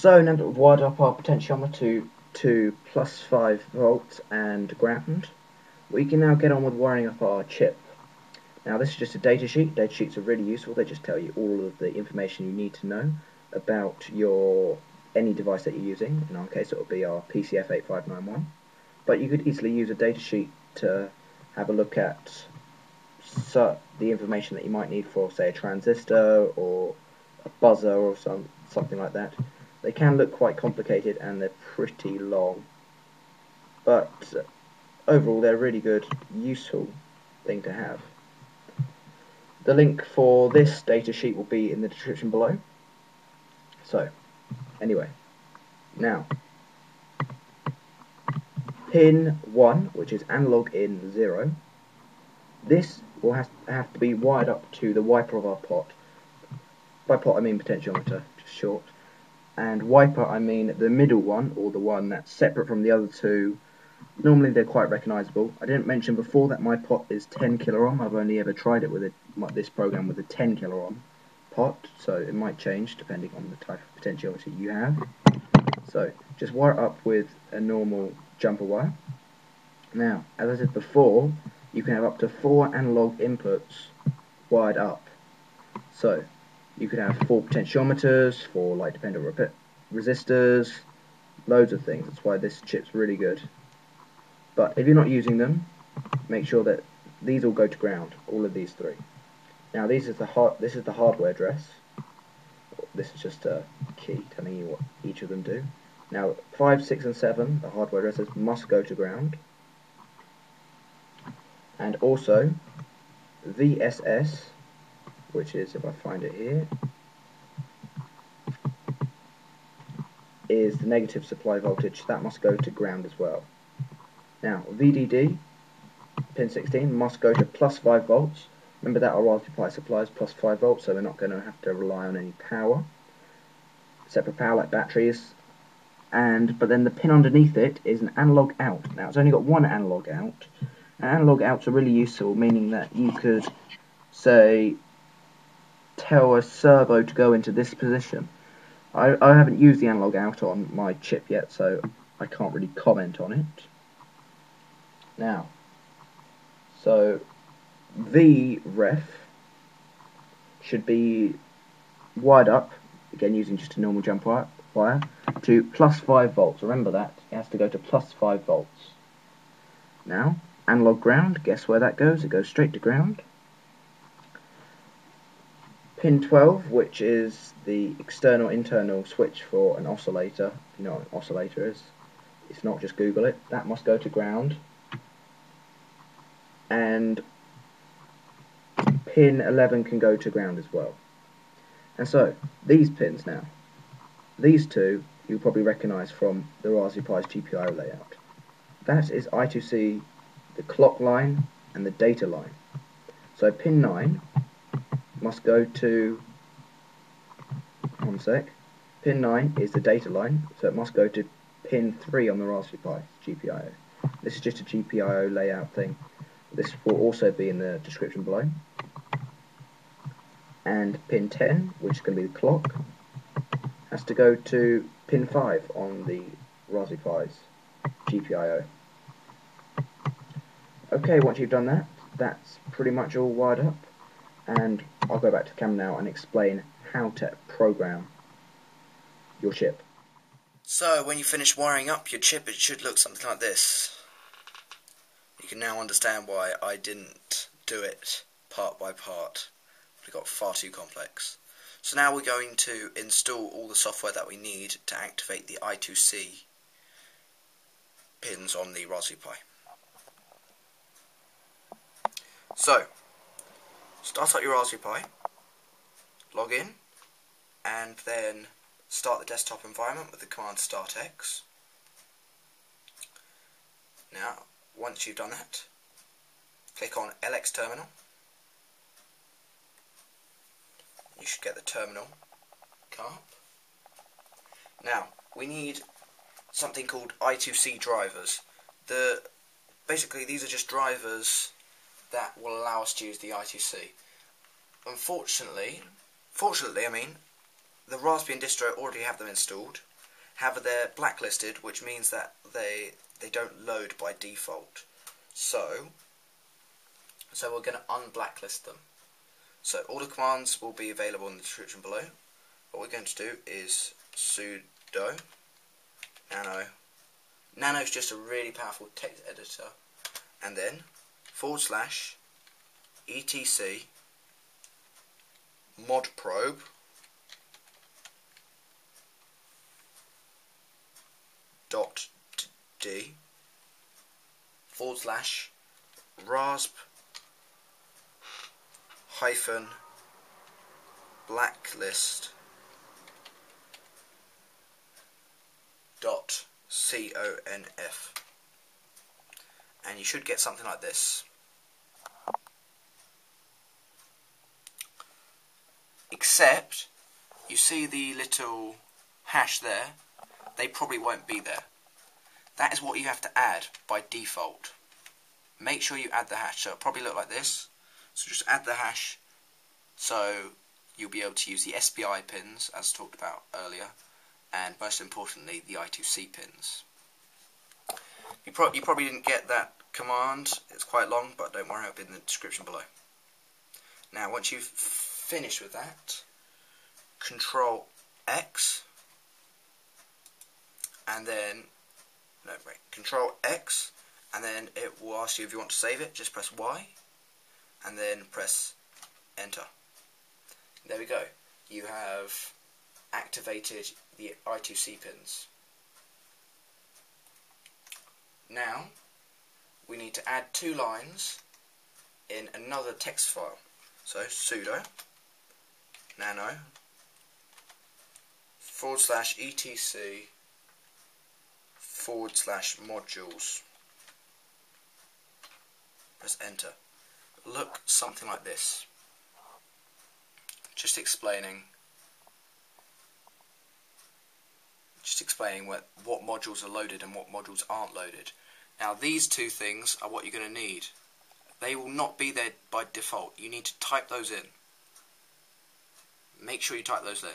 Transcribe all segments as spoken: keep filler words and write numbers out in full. So now that we've wired up our potentiometer to plus five volts and ground, we can now get on with wiring up our chip. Now this is just a datasheet. Datasheets are really useful. They just tell you all of the information you need to know about your any device that you're using. In our case, it will be our P C F eight five nine one. But you could easily use a datasheet to have a look at the information that you might need for, say, a transistor or a buzzer or some something like that. They can look quite complicated and they're pretty long, but overall they're a really good, useful thing to have. The link for this datasheet will be in the description below. So, anyway, now pin one, which is analog in zero, this will have, have to be wired up to the wiper of our pot. By pot I mean potentiometer, just short, and wiper I mean the middle one, or the one that's separate from the other two. Normally they're quite recognisable. I didn't mention before that my pot is ten kilo ohm. I've only ever tried it with a, this program with a ten kilo ohm pot, so it might change depending on the type of potentiometer you have. So just wire it up with a normal jumper wire. Now, as I said before, you can have up to four analog inputs wired up. So you could have four potentiometers, four light dependent resistors, loads of things. That's why this chip's really good. But if you're not using them, make sure that these all go to ground, all of these three. Now these is the hard, this is the hardware address. This is just a key telling you what each of them do. Now five, six and seven, the hardware addresses, must go to ground. And also V S S, which is, if I find it here, is the negative supply voltage. That must go to ground as well. Now, V D D, pin sixteen, must go to plus five volts. Remember that our Raspberry Pi supplies plus five volts, so we're not going to have to rely on any power, separate power like batteries. And but then the pin underneath it is an analog out. Now, it's only got one analog out. And analog outs are really useful, meaning that you could, say, tell a servo to go into this position. I, I haven't used the analog out on my chip yet, so I can't really comment on it. Now, so V ref should be wired up, again using just a normal jump wire, to plus five volts. Remember that, it has to go to plus five volts. Now, analog ground, guess where that goes? It goes straight to ground. Pin twelve, which is the external internal switch for an oscillator, if you know what an oscillator is, it's not, just Google it, that must go to ground. And pin eleven can go to ground as well. And so, these pins now, these two you'll probably recognise from the Raspberry Pi's G P I O layout. That is I two C, the clock line and the data line. So pin nine must go to, one sec, pin nine is the data line, so it must go to pin three on the Raspberry Pi G P I O. This is just a G P I O layout thing. This will also be in the description below. And pin ten, which is going to be the clock, has to go to pin five on the Raspberry Pi's G P I O. Okay, once you've done that, that's pretty much all wired up. And I'll go back to the camera now and explain how to program your chip. So, when you finish wiring up your chip, it should look something like this. You can now understand why I didn't do it part by part. It got far too complex. So now we're going to install all the software that we need to activate the I two C pins on the Raspberry Pi. So, start up your Raspberry Pi, log in, and then start the desktop environment with the command start x. Now, once you've done that, click on L X Terminal. You should get the terminal come up. Now, we need something called I two C drivers. The basically, these are just drivers that will allow us to use the I two C. Unfortunately, fortunately, I mean, the Raspbian distro already have them installed, However, they're blacklisted, which means that they they don't load by default. So, so we're going to unblacklist them. So all the commands will be available in the description below. What we're going to do is sudo nano. Nano is just a really powerful text editor. And then forward slash etc modprobe dot d forward slash rasp hyphen blacklist dot conf, and you should get something like this. Except you see the little hash there, they probably won't be there. That is what you have to add by default. Make sure you add the hash, so it'll probably look like this. So just add the hash, so you'll be able to use the S P I pins as talked about earlier, and most importantly the I two C pins. You, pro you probably didn't get that command, it's quite long, but don't worry, it'll be in the description below. Now once you've finished with that, control X, and then, no wait, control X, and then it will ask you if you want to save it, just press Y, and then press enter. There we go, you have activated the I two C pins. Now we need to add two lines in another text file, so sudo nano forward slash etc forward slash modules, press enter. Look something like this, just explaining just explaining what, what modules are loaded and what modules aren't loaded. Now these two things are what you're going to need. They will not be there by default, you need to type those in. Make sure you type those in.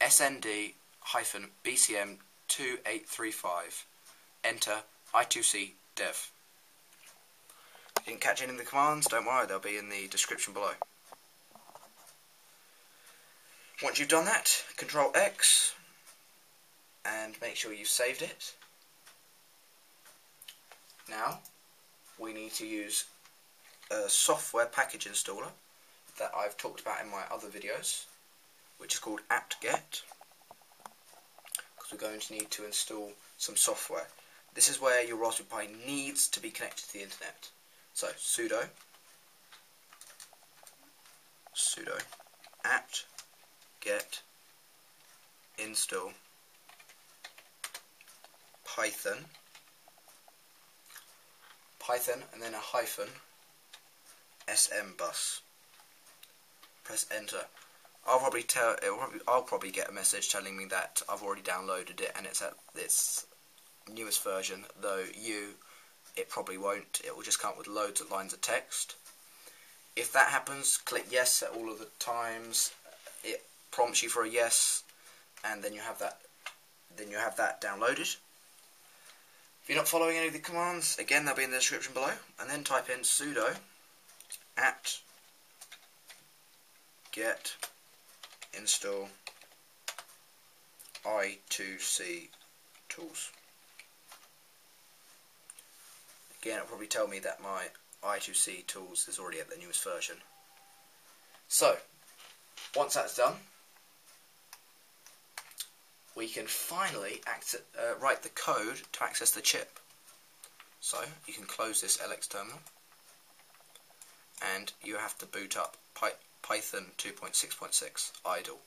S N D dash B C M two eight three five, enter I two C dev. Didn't catch any of the commands, don't worry, they'll be in the description below. Once you've done that, control X, and make sure you've saved it. Now we need to use a software package installer that I've talked about in my other videos, which is called apt-get, because we're going to need to install some software. This is where your Raspberry Pi needs to be connected to the internet. So sudo sudo apt-get install python python and then a hyphen SMBus. Press enter. I'll probably tell it'll probably, I'll probably get a message telling me that I've already downloaded it and it's at this newest version, though you it probably won't, it will just come up with loads of lines of text. If that happens, click yes at all of the times, it prompts you for a yes, and then you have that then you have that downloaded. If you're not following any of the commands, again they'll be in the description below, and then type in sudo apt-get install I two C tools. Again, it'll probably tell me that my I two C tools is already at the newest version. So, once that's done, we can finally access, uh, write the code to access the chip. So, you can close this L X terminal, and you have to boot up Py Python two point six point six idle.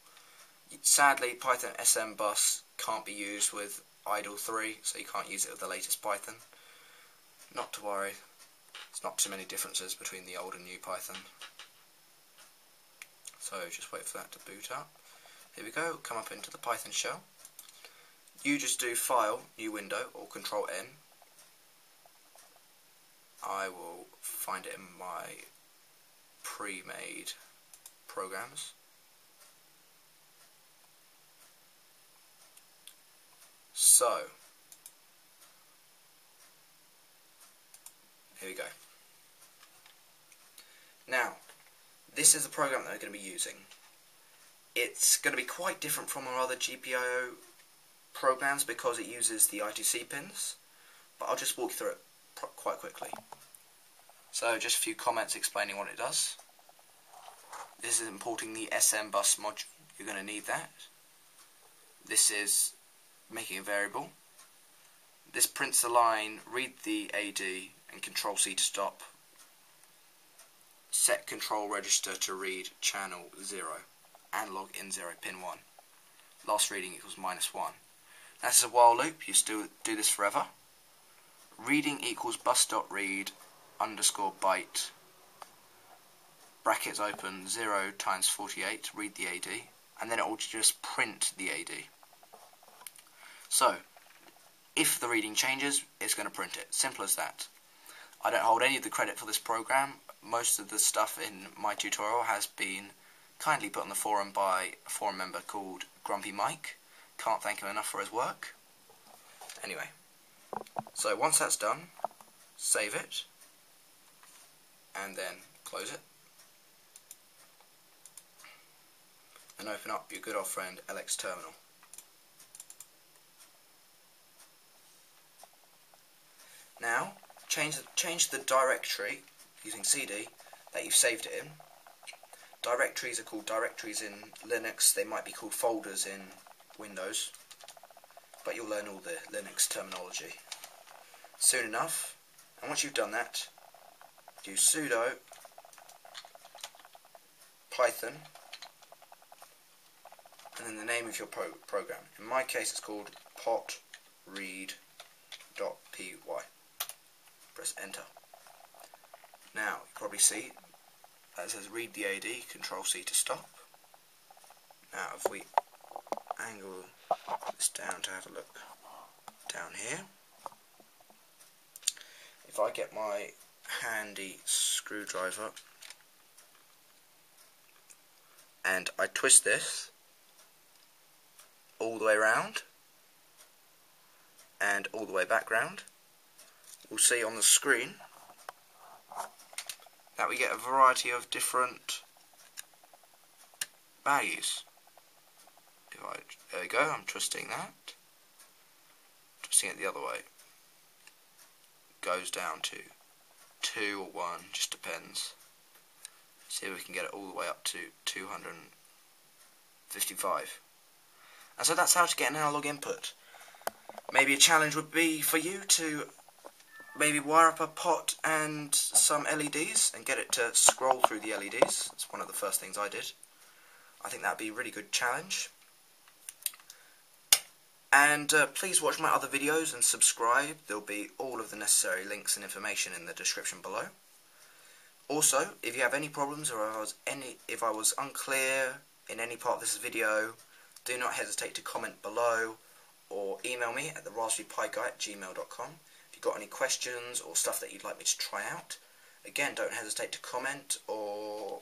Sadly, Python SMBus can't be used with idle three, so you can't use it with the latest Python. Not to worry, there's not too many differences between the old and new Python. So just wait for that to boot up. Here we go, come up into the Python shell. You just do File, New Window, or Control N. I will find it in my pre-made programs. So here we go. Now, this is the program that we're going to be using. It's going to be quite different from our other G P I O programs because it uses the I two C pins, but I'll just walk you through it quite quickly. So just a few comments explaining what it does. This is importing the SMBus module. You're going to need that. This is making a variable. This prints the line, read the A D, and control C to stop. Set control register to read channel zero, analog in zero, pin one. Last reading equals minus one. That is a while loop. You still do this forever. Reading equals bus.read underscore byte, brackets open, zero times forty-eight, read the A D, and then it will just print the A D. So if the reading changes, it's going to print it. Simple as that. I don't hold any of the credit for this program. Most of the stuff in my tutorial has been kindly put on the forum by a forum member called Grumpy Mike. Can't thank him enough for his work. Anyway, so once that's done, save it, and then close it, and open up your good old friend L X Terminal. Now, change the, change the directory using C D that you've saved it in. Directories are called directories in Linux, they might be called folders in Windows, but you'll learn all the Linux terminology soon enough. And once you've done that, do sudo python and then the name of your pro program. In my case, it's called potread dot p y. Press enter. Now, you probably see that says read the A D, control C to stop. Now, if we angle this down to have a look down here, if I get my handy screwdriver and I twist this all the way round and all the way back round, we'll see on the screen that we get a variety of different values. If I, there we go, I'm twisting that, twisting it the other way, goes down to two or one, just depends. See if we can get it all the way up to two hundred fifty-five. And so that's how to get an analog input. Maybe a challenge would be for you to maybe wire up a pot and some L E Ds and get it to scroll through the L E Ds. That's one of the first things I did. I think that'd be a really good challenge. And uh, please watch my other videos and subscribe. There'll be all of the necessary links and information in the description below. Also, if you have any problems or if I was any if I was unclear in any part of this video, do not hesitate to comment below or email me at the raspberry pi guy at gmail dot com. If you've got any questions or stuff that you'd like me to try out, again, don't hesitate to comment or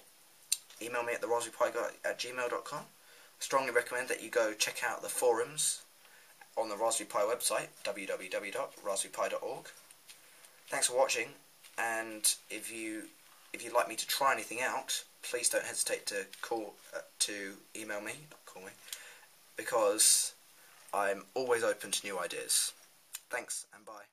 email me at the raspberry pi guy at gmail dot com. I strongly recommend that you go check out the forums on the Raspberry Pi website, w w w dot raspberry pi dot org. Thanks for watching, and if you if you'd like me to try anything out, please don't hesitate to call uh, to email me, not call me, because I'm always open to new ideas. Thanks and bye.